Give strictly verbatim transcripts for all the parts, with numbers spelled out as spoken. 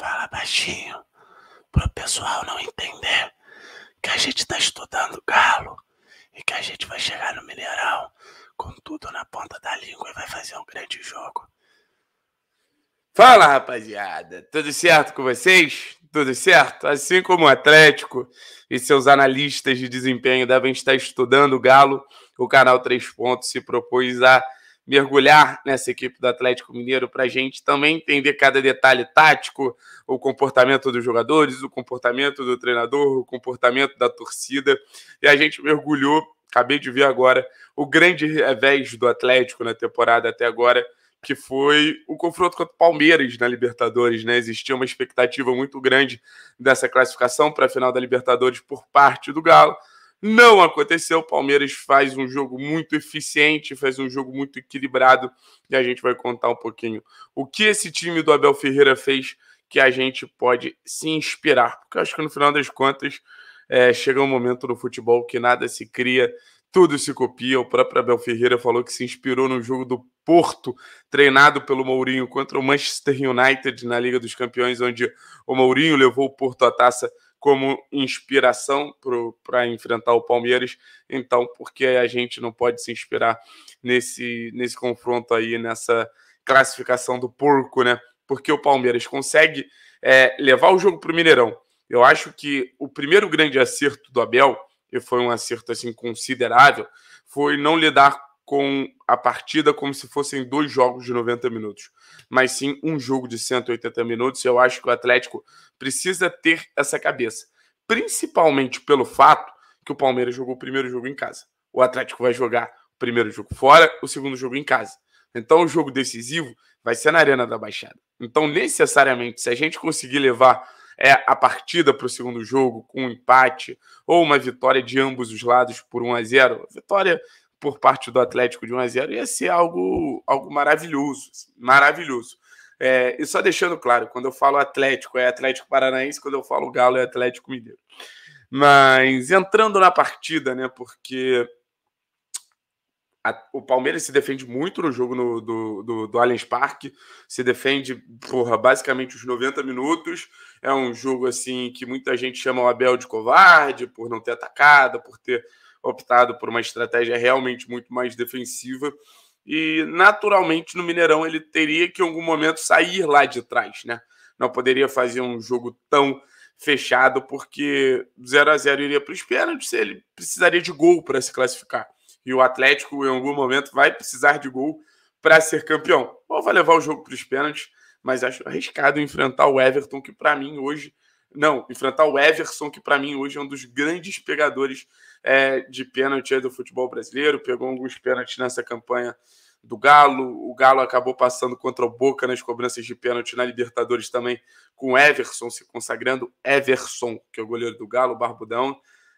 Fala baixinho, pro pessoal não entender que a gente tá estudando galo e que a gente vai chegar no Mineirão com tudo na ponta da língua e vai fazer um grande jogo. Fala, rapaziada, tudo certo com vocês? Tudo certo? Assim como o Atlético e seus analistas de desempenho devem estar estudando o galo, o canal Três Pontos se propôs a mergulhar nessa equipe do Atlético Mineiro para a gente também entender cada detalhe tático, o comportamento dos jogadores, o comportamento do treinador, o comportamento da torcida. E a gente mergulhou, acabei de ver agora, o grande revés do Atlético na temporada até agora, que foi o confronto contra o Palmeiras na Libertadores, né? Existia uma expectativa muito grande dessa classificação para a final da Libertadores por parte do Galo. Não aconteceu, o Palmeiras faz um jogo muito eficiente, faz um jogo muito equilibrado, e a gente vai contar um pouquinho o que esse time do Abel Ferreira fez que a gente pode se inspirar, porque eu acho que no final das contas é, chega um momento no futebol que nada se cria, tudo se copia. O próprio Abel Ferreira falou que se inspirou no jogo do Porto, treinado pelo Mourinho, contra o Manchester United na Liga dos Campeões, onde o Mourinho levou o Porto à taça como inspiração para enfrentar o Palmeiras. Então, porque a gente não pode se inspirar nesse, nesse confronto aí, nessa classificação do porco, né? Porque o Palmeiras consegue é, levar o jogo para o Mineirão. Eu acho que o primeiro grande acerto do Abel, e foi um acerto assim considerável, foi não lidar com a partida como se fossem dois jogos de noventa minutos, mas sim um jogo de cento e oitenta minutos. Eu acho que o Atlético precisa ter essa cabeça, principalmente pelo fato que o Palmeiras jogou o primeiro jogo em casa. O Atlético vai jogar o primeiro jogo fora, o segundo jogo em casa. Então o jogo decisivo vai ser na Arena da Baixada. Então necessariamente, se a gente conseguir levar é, a partida para o segundo jogo com um empate ou uma vitória de ambos os lados por um a zero, vitória por parte do Atlético de um a zero, ia ser algo, algo maravilhoso, maravilhoso. É, e só deixando claro, quando eu falo Atlético, é Atlético Paranaense, quando eu falo Galo, é Atlético Mineiro. Mas entrando na partida, né, porque a, o Palmeiras se defende muito no jogo no, do, do, do Allianz Parque, se defende, porra, basicamente os noventa minutos, é um jogo assim que muita gente chama o Abel de covarde, por não ter atacado, por ter optado por uma estratégia realmente muito mais defensiva, e naturalmente no Mineirão ele teria que em algum momento sair lá de trás, né? Não poderia fazer um jogo tão fechado, porque zero a zero iria para os pênaltis, ele precisaria de gol para se classificar, e o Atlético em algum momento vai precisar de gol para ser campeão, ou vai levar o jogo para os pênaltis, mas acho arriscado enfrentar o Everton, que para mim hoje Não, enfrentar o Everson, que para mim hoje é um dos grandes pegadores é, de pênalti do futebol brasileiro. Pegou alguns pênaltis nessa campanha do Galo. O Galo acabou passando contra o Boca nas cobranças de pênalti na Libertadores também, com o Everson se consagrando. Everson, que é o goleiro do Galo, barbudão.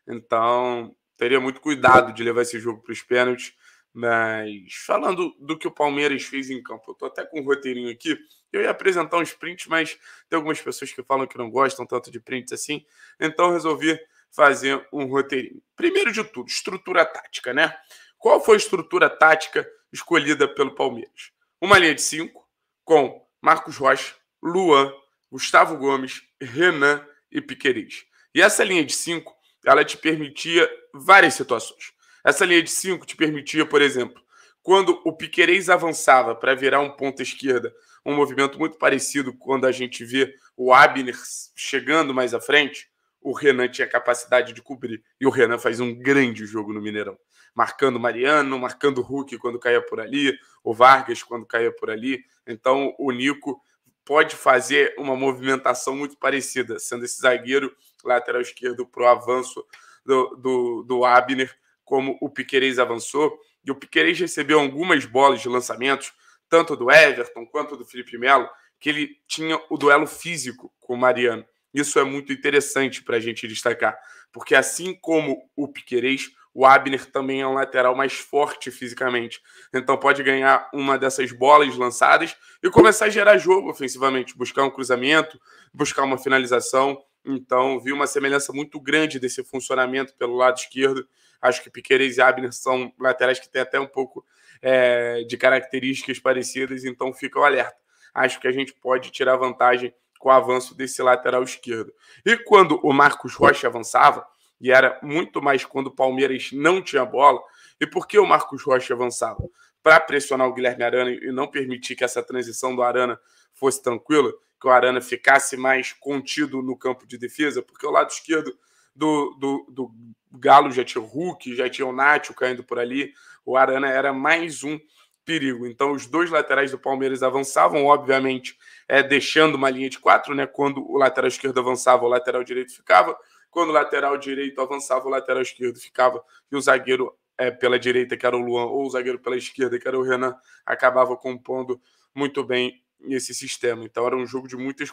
Então, teria muito cuidado de levar esse jogo para os pênaltis. Mas falando do que o Palmeiras fez em campo, eu estou até com um roteirinho aqui. Eu ia apresentar uns prints, mas tem algumas pessoas que falam que não gostam tanto de prints assim. Então eu resolvi fazer um roteirinho. Primeiro de tudo, estrutura tática, né? Qual foi a estrutura tática escolhida pelo Palmeiras? Uma linha de cinco com Marcos Rocha, Luan, Gustavo Gomes, Renan e Piquerez. E essa linha de cinco, ela te permitia várias situações. Essa linha de cinco te permitia, por exemplo, quando o Piquerez avançava para virar um ponta esquerda, um movimento muito parecido quando a gente vê o Abner chegando mais à frente, o Renan tinha capacidade de cobrir. E o Renan faz um grande jogo no Mineirão, marcando Mariano, marcando o Hulk quando caía por ali, o Vargas quando caía por ali. Então o Nico pode fazer uma movimentação muito parecida, sendo esse zagueiro lateral esquerdo para o avanço do, do, do Abner, como o Piquerez avançou, e o Piquerez recebeu algumas bolas de lançamentos, tanto do Everton quanto do Felipe Melo, que ele tinha o duelo físico com o Mariano. Isso é muito interessante para a gente destacar, porque assim como o Piquerez, o Abner também é um lateral mais forte fisicamente. Então pode ganhar uma dessas bolas lançadas e começar a gerar jogo ofensivamente, buscar um cruzamento, buscar uma finalização. Então vi uma semelhança muito grande desse funcionamento pelo lado esquerdo. Acho que Piquerez e Abner são laterais que têm até um pouco é, de características parecidas, então fica o alerta. Acho que a gente pode tirar vantagem com o avanço desse lateral esquerdo. E quando o Marcos Rocha avançava, e era muito mais quando o Palmeiras não tinha bola, e por que o Marcos Rocha avançava? Para pressionar o Guilherme Arana e não permitir que essa transição do Arana fosse tranquila, que o Arana ficasse mais contido no campo de defesa, porque o lado esquerdo do, do, do Galo já tinha o Hulk, já tinha o Nacho caindo por ali, o Arana era mais um perigo. Então os dois laterais do Palmeiras avançavam, obviamente, é, deixando uma linha de quatro, né? Quando o lateral esquerdo avançava, o lateral direito ficava, quando o lateral direito avançava, o lateral esquerdo ficava, e o zagueiro é, pela direita, que era o Luan, ou o zagueiro pela esquerda, que era o Renan, acabava compondo muito bem esse sistema. Então era um jogo de muitas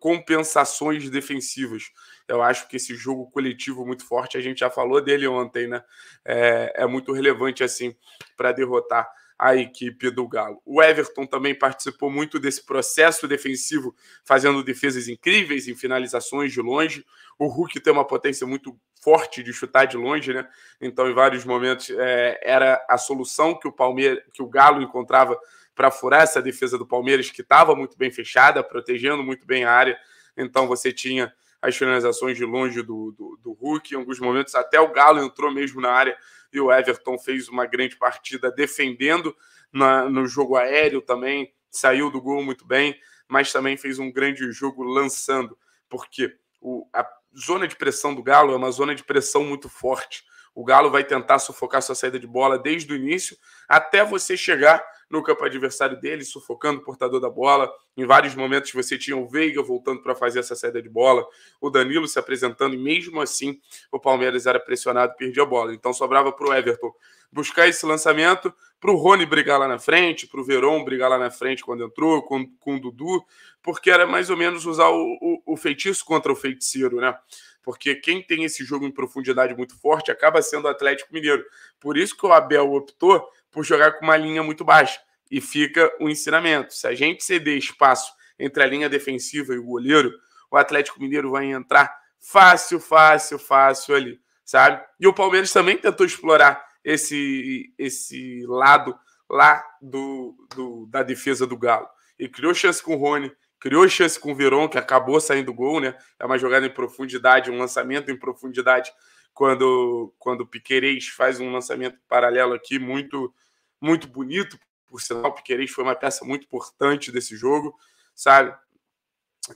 compensações defensivas. Eu acho que esse jogo coletivo muito forte, a gente já falou dele ontem, né? É, é muito relevante assim para derrotar a equipe do Galo. O Everton também participou muito desse processo defensivo, fazendo defesas incríveis em finalizações de longe. O Hulk tem uma potência muito forte de chutar de longe, né? Então, em vários momentos, é, era a solução que o Palmeiras, que o Galo encontrava para furar essa defesa do Palmeiras, que estava muito bem fechada, protegendo muito bem a área. Então, você tinha as finalizações de longe do, do, do Hulk, em alguns momentos até o Galo entrou mesmo na área, e o Everton fez uma grande partida defendendo na, no jogo aéreo também, saiu do gol muito bem, mas também fez um grande jogo lançando, porque o, a zona de pressão do Galo é uma zona de pressão muito forte. O Galo vai tentar sufocar sua saída de bola desde o início até você chegar no campo adversário dele, sufocando o portador da bola. Em vários momentos você tinha o Veiga voltando para fazer essa saída de bola, o Danilo se apresentando, e mesmo assim o Palmeiras era pressionado e perdia a bola. Então sobrava para o Everton buscar esse lançamento, para o Rony brigar lá na frente, para o Verón brigar lá na frente quando entrou, com, com o Dudu, porque era mais ou menos usar o, o, o feitiço contra o feiticeiro, né? Porque quem tem esse jogo em profundidade muito forte acaba sendo o Atlético Mineiro. Por isso que o Abel optou por jogar com uma linha muito baixa. E fica o ensinamento. Se a gente ceder espaço entre a linha defensiva e o goleiro, o Atlético Mineiro vai entrar fácil, fácil, fácil ali, sabe? E o Palmeiras também tentou explorar esse, esse lado lá do, do, da defesa do Galo. E criou chance com o Rony, criou chance com o Verón, que acabou saindo gol, né? É uma jogada em profundidade, um lançamento em profundidade, quando, quando o Piquerez faz um lançamento paralelo aqui, muito, muito bonito, por sinal. O Piquerez foi uma peça muito importante desse jogo, sabe?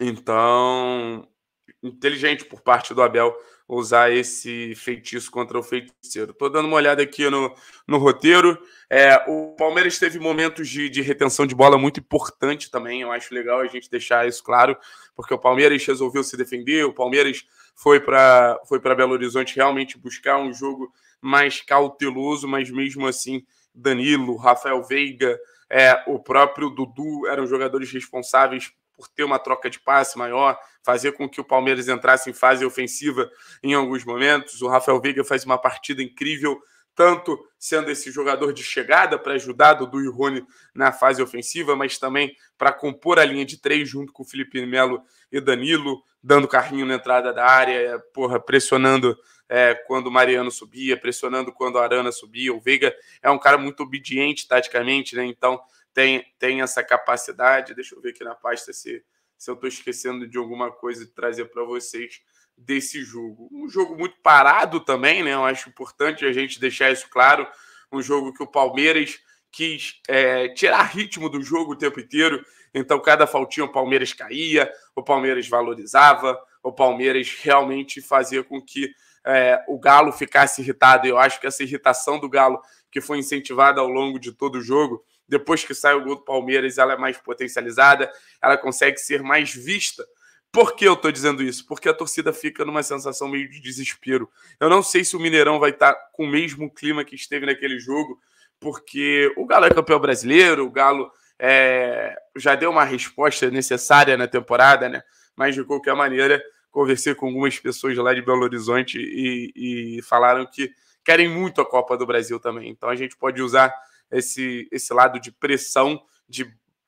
Então, inteligente por parte do Abel usar esse feitiço contra o feiticeiro. Estou dando uma olhada aqui no, no roteiro. É, o Palmeiras teve momentos de, de retenção de bola muito importante também. Eu acho legal a gente deixar isso claro, porque o Palmeiras resolveu se defender, o Palmeiras foi para foi para Belo Horizonte realmente buscar um jogo mais cauteloso, mas mesmo assim Danilo, Rafael Veiga, é, o próprio Dudu eram jogadores responsáveis por ter uma troca de passe maior, fazer com que o Palmeiras entrasse em fase ofensiva em alguns momentos. O Rafael Veiga faz uma partida incrível, tanto sendo esse jogador de chegada para ajudar Dudu e Rony na fase ofensiva, mas também para compor a linha de três junto com o Felipe Melo e Danilo, dando carrinho na entrada da área, porra, pressionando é, quando o Mariano subia, pressionando quando o Arana subia. O Veiga é um cara muito obediente taticamente, né? Então, Tem, tem essa capacidade. Deixa eu ver aqui na pasta se, se eu estou esquecendo de alguma coisa de trazer para vocês desse jogo. Um jogo muito parado também, né? Eu acho importante a gente deixar isso claro. Um jogo que o Palmeiras quis é, tirar ritmo do jogo o tempo inteiro. Então, cada faltinha o Palmeiras caía, o Palmeiras valorizava, o Palmeiras realmente fazia com que é, o Galo ficasse irritado. Eu acho que essa irritação do Galo, que foi incentivada ao longo de todo o jogo, depois que sai o gol do Palmeiras, ela é mais potencializada, ela consegue ser mais vista. Por que eu estou dizendo isso? Porque a torcida fica numa sensação meio de desespero. Eu não sei se o Mineirão vai estar com o mesmo clima que esteve naquele jogo, porque o Galo é campeão brasileiro, o Galo é... já deu uma resposta necessária na temporada, né? Mas, de qualquer maneira, conversei com algumas pessoas lá de Belo Horizonte e, e falaram que querem muito a Copa do Brasil também. Então, a gente pode usar Esse, esse lado de pressão, de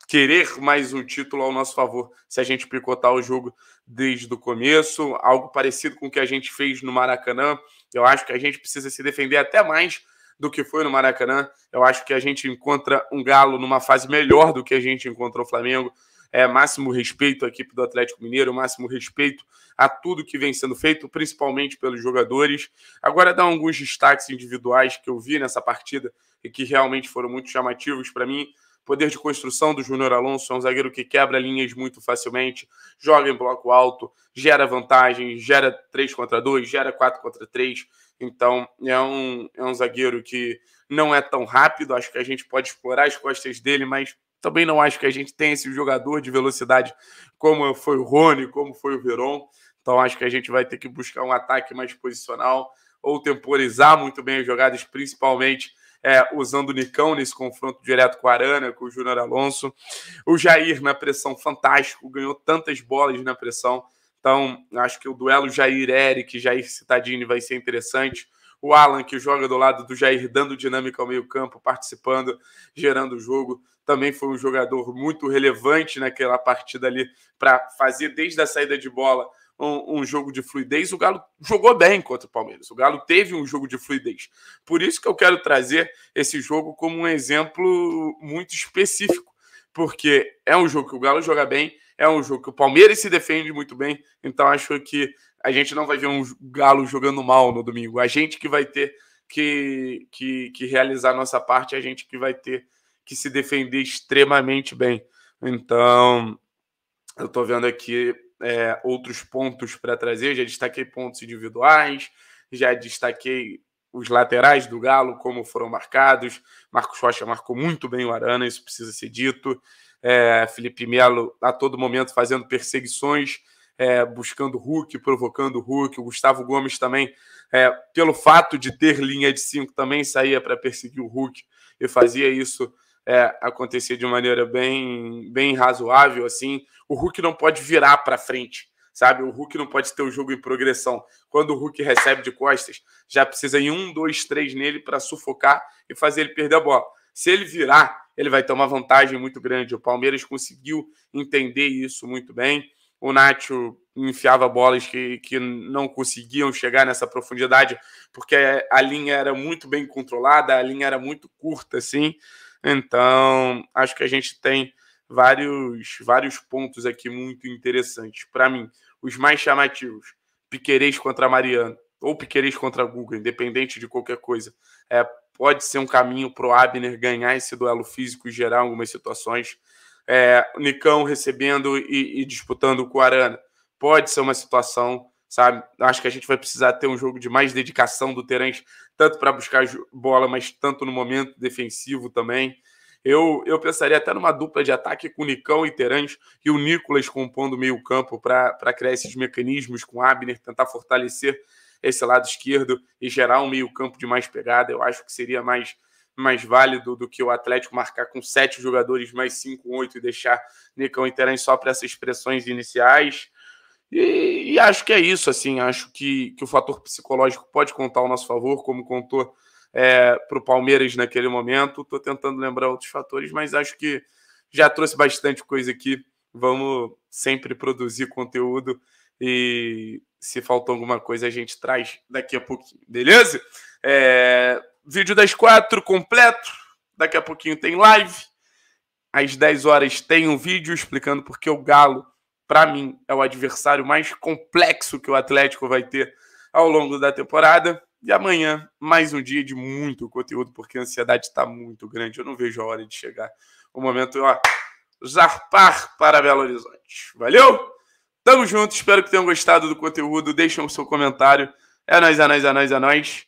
querer mais um título ao nosso favor, se a gente picotar o jogo desde o começo, algo parecido com o que a gente fez no Maracanã. Eu acho que a gente precisa se defender até mais do que foi no Maracanã. Eu acho que a gente encontra um Galo numa fase melhor do que a gente encontrou o Flamengo. é, máximo respeito à equipe do Atlético Mineiro, máximo respeito a tudo que vem sendo feito, principalmente pelos jogadores. Agora dá alguns destaques individuais que eu vi nessa partida e que realmente foram muito chamativos para mim. Poder de construção do Júnior Alonso, é um zagueiro que quebra linhas muito facilmente, joga em bloco alto, gera vantagem, gera três contra dois, gera quatro contra três. Então, é um, é um zagueiro que não é tão rápido, acho que a gente pode explorar as costas dele, mas também não acho que a gente tenha esse jogador de velocidade como foi o Rony, como foi o Verón. Então, acho que a gente vai ter que buscar um ataque mais posicional ou temporizar muito bem as jogadas, principalmente... É, usando o Nicão nesse confronto direto com a Arana, com o Júnior Alonso. O Jair na pressão, fantástico, ganhou tantas bolas na pressão. Então, acho que o duelo Jair-Eric, Jair Cittadini vai ser interessante. O Alan, que joga do lado do Jair, dando dinâmica ao meio campo, participando, gerando o jogo. Também foi um jogador muito relevante naquela partida ali para fazer, desde a saída de bola, Um, um jogo de fluidez. O Galo jogou bem contra o Palmeiras, o Galo teve um jogo de fluidez, por isso que eu quero trazer esse jogo como um exemplo muito específico, porque é um jogo que o Galo joga bem, é um jogo que o Palmeiras se defende muito bem, então acho que a gente não vai ver um Galo jogando mal no domingo, a gente que vai ter que, que, que realizar a nossa parte, a gente que vai ter que se defender extremamente bem. Então, eu tô vendo aqui É, outros pontos para trazer, já destaquei pontos individuais, já destaquei os laterais do Galo, como foram marcados. Marcos Rocha marcou muito bem o Arana, isso precisa ser dito. É, Felipe Melo a todo momento fazendo perseguições, é, buscando Hulk, provocando Hulk. O Gustavo Gomes também, é, pelo fato de ter linha de cinco, também saía para perseguir o Hulk e fazia isso É, acontecer de maneira bem, bem razoável, assim. O Hulk não pode virar para frente, sabe? O Hulk não pode ter o jogo em progressão. Quando o Hulk recebe de costas, já precisa ir um, dois, três nele para sufocar e fazer ele perder a bola. Se ele virar, ele vai ter uma vantagem muito grande. O Palmeiras conseguiu entender isso muito bem. O Nacho enfiava bolas que, que não conseguiam chegar nessa profundidade, porque a linha era muito bem controlada, a linha era muito curta, assim. Então, acho que a gente tem vários, vários pontos aqui muito interessantes. Para mim, os mais chamativos, Piquerez contra Mariano, ou Piquerez contra Guga, independente de qualquer coisa. É, pode ser um caminho para o Abner ganhar esse duelo físico e gerar algumas situações. É, Nicão recebendo e, e disputando com o Arana. Pode ser uma situação... Sabe? Acho que a gente vai precisar ter um jogo de mais dedicação do Terence, tanto para buscar bola, mas tanto no momento defensivo também. Eu, eu pensaria até numa dupla de ataque com o Nicão e Terence e o Nicolas compondo o meio campo para criar esses mecanismos com o Abner, tentar fortalecer esse lado esquerdo e gerar um meio campo de mais pegada. Eu acho que seria mais, mais válido do que o Atlético marcar com sete jogadores, mais cinco, oito, e deixar Nicão e Terence só para essas pressões iniciais. E, e acho que é isso, assim, acho que, que o fator psicológico pode contar ao nosso favor, como contou é, para o Palmeiras naquele momento. Estou tentando lembrar outros fatores, mas acho que já trouxe bastante coisa aqui. Vamos sempre produzir conteúdo e se faltou alguma coisa a gente traz daqui a pouquinho, beleza? É, vídeo das quatro completo, daqui a pouquinho tem live, às dez horas tem um vídeo explicando porque o Galo, para mim, é o adversário mais complexo que o Atlético vai ter ao longo da temporada. E amanhã, mais um dia de muito conteúdo, porque a ansiedade está muito grande. Eu não vejo a hora de chegar o momento, ó, zarpar para Belo Horizonte. Valeu? Tamo junto, espero que tenham gostado do conteúdo. Deixem o seu comentário. É nóis, é nóis, é nóis, é nóis.